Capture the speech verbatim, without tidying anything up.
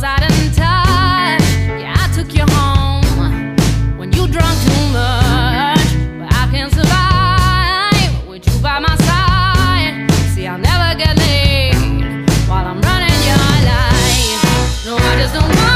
Don't